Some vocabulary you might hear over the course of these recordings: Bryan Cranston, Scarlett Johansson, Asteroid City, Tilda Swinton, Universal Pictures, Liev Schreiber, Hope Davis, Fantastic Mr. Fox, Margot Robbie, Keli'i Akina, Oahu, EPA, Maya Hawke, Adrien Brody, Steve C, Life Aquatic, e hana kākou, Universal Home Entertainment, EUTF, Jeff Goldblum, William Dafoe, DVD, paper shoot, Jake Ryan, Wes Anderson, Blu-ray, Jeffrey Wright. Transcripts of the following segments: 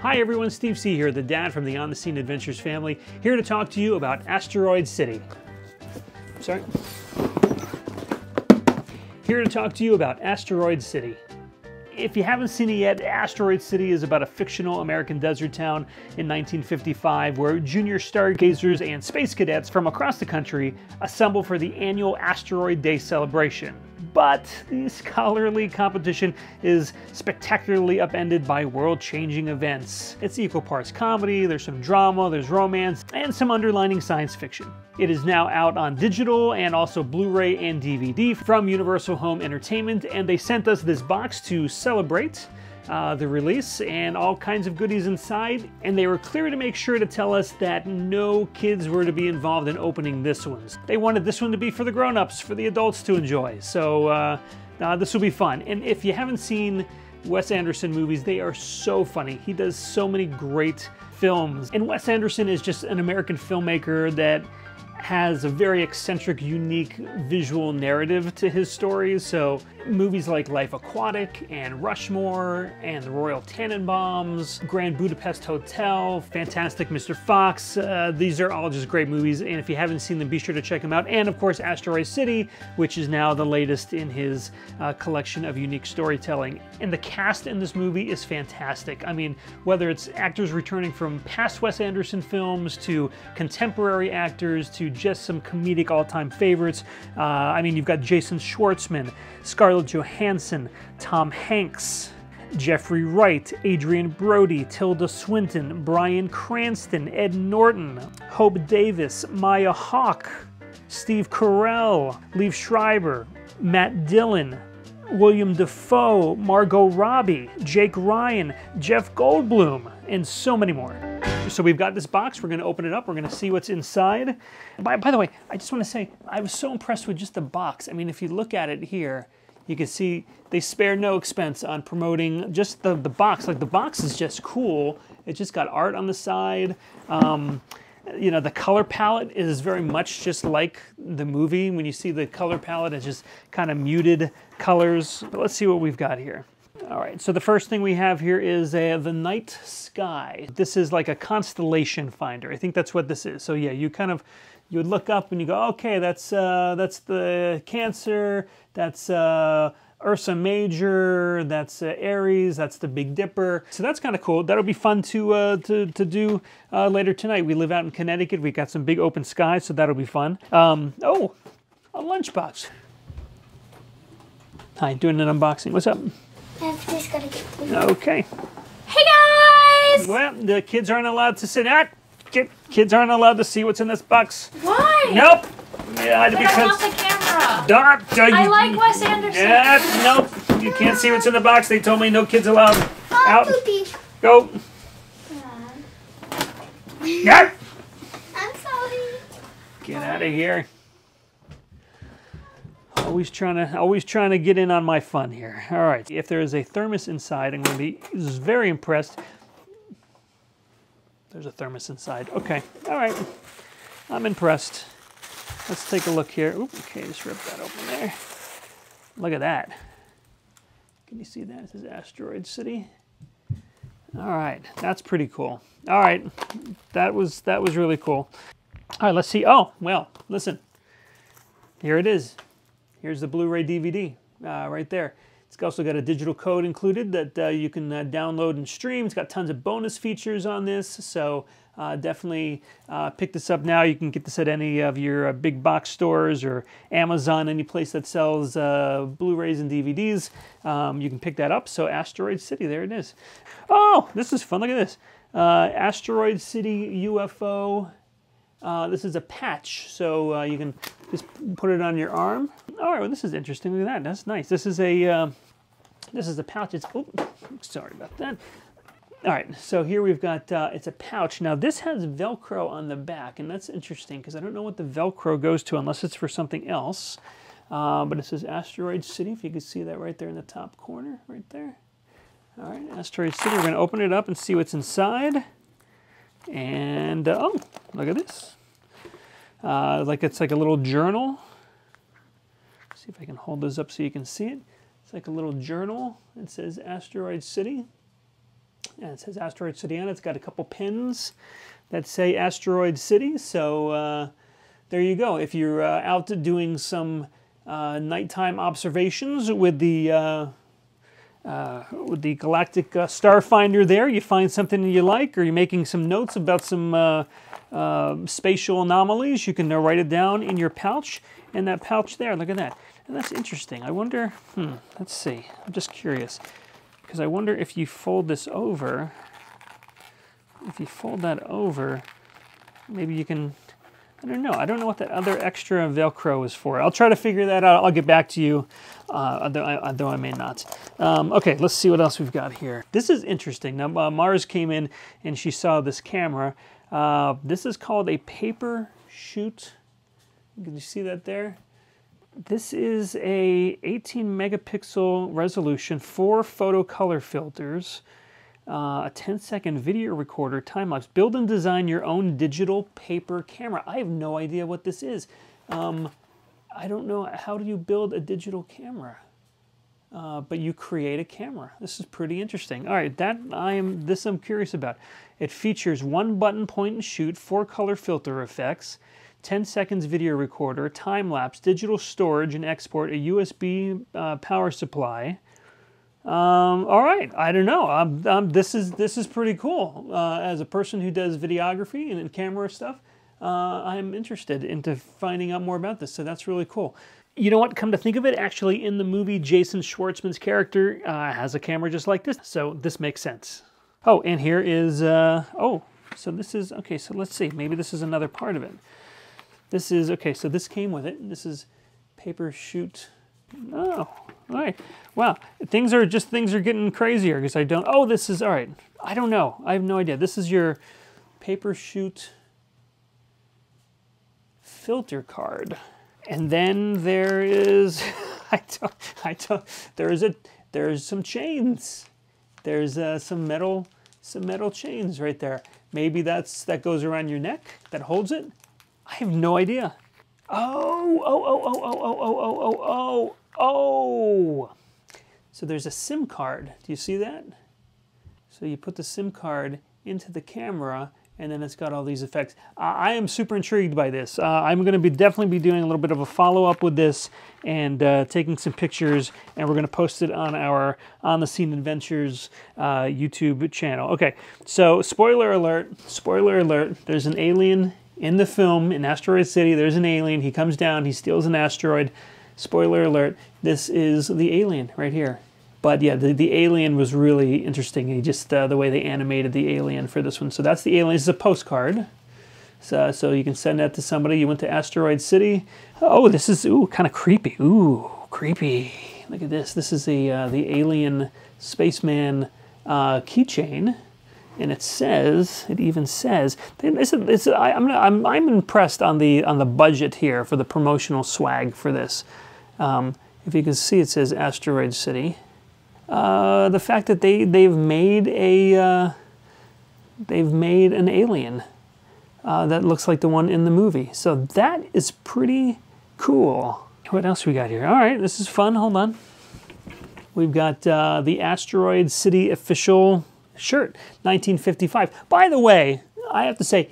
Hi everyone, Steve C here, the dad from the On the Scene Adventures family, here to talk to you about Asteroid City. Sorry. Here to talk to you about Asteroid City. If you haven't seen it yet, Asteroid City is about a fictional American desert town in 1955 where junior stargazers and space cadets from across the country assemble for the annual Asteroid Day celebration. But the scholarly competition is spectacularly upended by world-changing events. It's equal parts comedy, there's some drama, there's romance, and some underlining science fiction. It is now out on digital and also Blu-ray and DVD from Universal Home Entertainment, and they sent us this box to celebrate the release and all kinds of goodies inside, and they were clear to make sure to tell us that no kids were to be involved in opening this one. They wanted this one to be for the grown-ups, for the adults to enjoy, so this will be fun. And if you haven't seen Wes Anderson movies, they are so funny. He does so many great films, and Wes Anderson is just an American filmmaker that has a very eccentric, unique visual narrative to his stories. So movies like Life Aquatic and Rushmore and the Royal Tenenbaums, Grand Budapest Hotel, Fantastic Mr. Fox, these are all just great movies, and if you haven't seen them, be sure to check them out. And of course Asteroid City, which is now the latest in his collection of unique storytelling. And the cast in this movie is fantastic. I mean, whether it's actors returning from past Wes Anderson films to contemporary actors to just some comedic all-time favorites. I mean, you've got Jason Schwartzman, Scarlett Johansson, Tom Hanks, Jeffrey Wright, Adrien Brody, Tilda Swinton, Bryan Cranston, Ed Norton, Hope Davis, Maya Hawke, Steve Carell, Liev Schreiber, Matt Dillon, William Dafoe, Margot Robbie, Jake Ryan, Jeff Goldblum, and so many more. So we've got this box, we're gonna open it up, we're gonna see what's inside. By the way, I just wanna say, I was so impressed with just the box. I mean, if you look at it here, you can see they spare no expense on promoting just the box. Like, the box is just cool. It's just got art on the side. You know, the color palette is very much just like the movie. When you see the color palette, it's just kind of muted colors. But let's see what we've got here. All right, so the first thing we have here is the night sky. This is like a constellation finder. I think that's what this is. So yeah, you kind of, you would look up and you go, okay, that's the Cancer, that's Ursa Major, that's Aries, that's the Big Dipper. So that's kind of cool. That'll be fun to do later tonight. We live out in Connecticut. We got some big open skies, so that'll be fun. Oh, a lunchbox. Hi, doing an unboxing. What's up? I've just got to get food. Okay. Hey guys! Well, the kids aren't allowed to sit out. Kids aren't allowed to see what's in this box. Why? Nope. Yeah, because I want the camera. I like Wes Anderson. Yeah, nope. You can't see what's in the box. They told me no kids allowed. Out. Go. Yeah. I'm sorry. Get out of here. Always trying to get in on my fun here. All right, if there is a thermos inside, I'm going to be very impressed. There's a thermos inside. Okay, all right, I'm impressed. Let's take a look here. Oop, okay, just rip that open there. Look at that. Can you see that? It says Asteroid City. All right, that's pretty cool. All right, that was really cool. All right, let's see. Oh well, listen. Here it is. Here's the Blu-ray DVD right there. It's also got a digital code included that you can download and stream. It's got tons of bonus features on this, so definitely pick this up now. You can get this at any of your big box stores or Amazon, any place that sells Blu-rays and DVDs. You can pick that up. So Asteroid City, there it is. Oh, this is fun. Look at this. Asteroid City UFO. This is a patch, so you can just put it on your arm. All right, well, this is interesting. Look at that. That's nice. This is a pouch. It's, oh, sorry about that. All right, so here we've got, it's a pouch. Now, this has Velcro on the back, and that's interesting because I don't know what the Velcro goes to unless it's for something else. But it says Asteroid City, if you can see that right there in the top corner, right there. All right, Asteroid City. We're going to open it up and see what's inside. And, oh, look at this. Like, it's like a little journal. Let's see if I can hold this up so you can see it. It's like a little journal. It says Asteroid City. Yeah, it says Asteroid City on it. It's got a couple pins that say Asteroid City. So there you go. If you're out doing some nighttime observations with the Galactic Starfinder there, you find something you like, or you're making some notes about some spatial anomalies, you can write it down in your pouch. And that pouch there, look at that. And that's interesting. I wonder, let's see. I'm just curious, because I wonder if you fold this over, if you fold that over, maybe you can, I don't know. I don't know what that other extra Velcro is for. I'll try to figure that out. I'll get back to you, although I may not. Okay, let's see what else we've got here. This is interesting. Now, Mars came in and she saw this camera. This is called a paper shoot. Can you see that there? This is a 18 megapixel resolution, 4 photo color filters, a 10-second video recorder, time-lapse. Build and design your own digital paper camera. I have no idea what this is. I don't know. How do you build a digital camera? But you create a camera. This is pretty interesting. All right, that I'm curious about. It features one button point and shoot, 4 color filter effects, 10 seconds video recorder, time lapse, digital storage and export, a USB power supply. All right, I don't know. This is pretty cool. As a person who does videography and camera stuff, I'm interested into finding out more about this. So that's really cool. You know what, come to think of it, actually in the movie, Jason Schwartzman's character has a camera just like this, so this makes sense. Oh, and here is, so this is, okay, so let's see, maybe this is another part of it. This is, okay, so this came with it, this is paper shoot. Oh, all right, wow, things are getting crazier, because I don't, oh, this is, all right, I don't know, I have no idea. This is your paper shoot filter card. And then there is, there's some chains. There's some metal chains right there. Maybe that goes around your neck, that holds it. I have no idea. Oh. So there's a SIM card. Do you see that? So you put the SIM card into the camera, and then it's got all these effects. I am super intrigued by this. I'm going to definitely be doing a little bit of a follow-up with this and taking some pictures, and we're going to post it on our On the Scene Adventures YouTube channel. Okay, so spoiler alert, there's an alien in the film, in Asteroid City. There's an alien, he comes down, he steals an asteroid. Spoiler alert, this is the alien right here. But yeah, the alien was really interesting. He just the way they animated the alien for this one. So that's the alien. This is a postcard. So you can send that to somebody. You went to Asteroid City. Oh, this is kind of creepy. Ooh, creepy. Look at this. This is the alien spaceman keychain, and it says, it even says, I'm impressed on the budget here for the promotional swag for this. If you can see, it says Asteroid City. The fact that they've made an alien that looks like the one in the movie, so that is pretty cool. What else we got here? All right, this is fun. Hold on, we've got the Asteroid City official shirt, 1955. By the way, I have to say,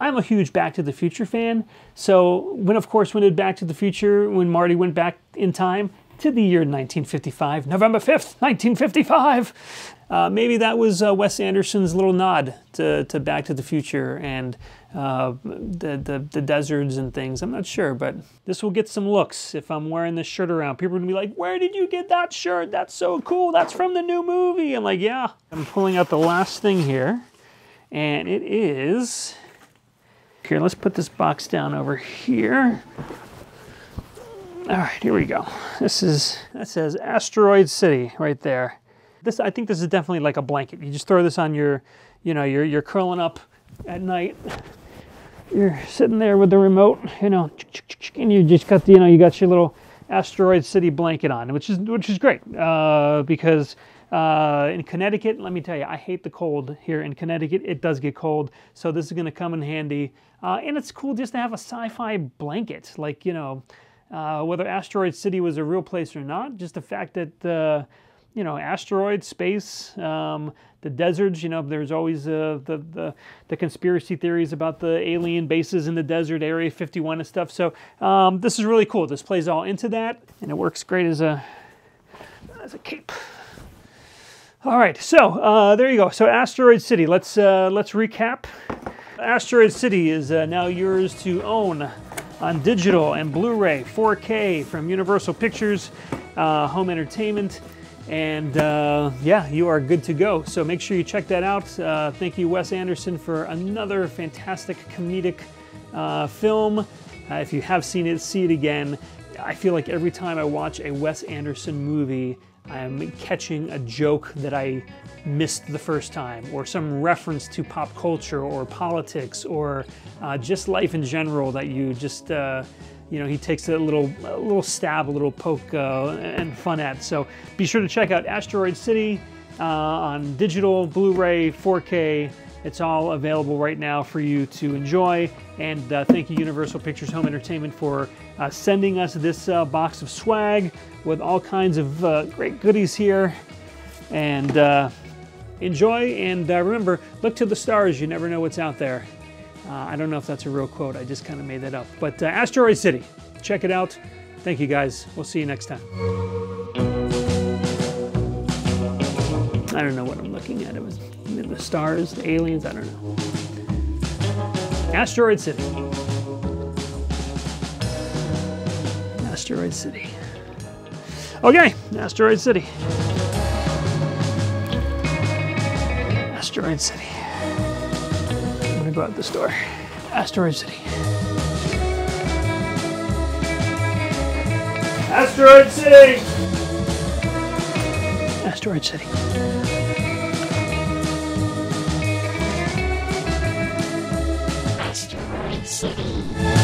I'm a huge Back to the Future fan. So when did Back to the Future, when Marty went back in time to the year 1955, November 5th, 1955. Maybe that was Wes Anderson's little nod to Back to the Future and the deserts and things. I'm not sure, but this will get some looks if I'm wearing this shirt around. People are gonna be like, where did you get that shirt? That's so cool. That's from the new movie. I'm like, yeah. I'm pulling out the last thing here, and it is, here, let's put this box down over here. All right, here we go. That says Asteroid City right there. I think this is definitely like a blanket. You just throw this on your, you're curling up at night. You're sitting there with the remote, and you just got you got your little Asteroid City blanket on, which is great because in Connecticut, let me tell you, I hate the cold here in Connecticut. It does get cold, so this is going to come in handy. And it's cool just to have a sci-fi blanket, like whether Asteroid City was a real place or not, just the fact that asteroid space, the deserts, you know, there's always the conspiracy theories about the alien bases in the desert, Area 51 and stuff. So this is really cool. This plays all into that, and it works great as a cape. All right, so there you go. So Asteroid City, let's recap. Asteroid City is now yours to own on digital and Blu-ray, 4K from Universal Pictures, Home Entertainment, and yeah, you are good to go. So make sure you check that out. Thank you, Wes Anderson, for another fantastic comedic film. If you have seen it, see it again. I feel like every time I watch a Wes Anderson movie, I'm catching a joke that I missed the first time, or some reference to pop culture or politics or just life in general that you just, you know, he takes a little stab, a little poke and fun at. So be sure to check out Asteroid City on digital, Blu-ray, 4K. It's all available right now for you to enjoy. And thank you, Universal Pictures Home Entertainment, for sending us this box of swag with all kinds of great goodies here. And enjoy, and remember, look to the stars. You never know what's out there. I don't know if that's a real quote. I just kind of made that up. But Asteroid City, check it out. Thank you, guys. We'll see you next time. I don't know what I'm looking at. It was the stars, the aliens, I don't know. Asteroid City. Asteroid City. Okay, Asteroid City. Asteroid City. I'm gonna go out this door. Asteroid City. Asteroid City! Asteroid City. City.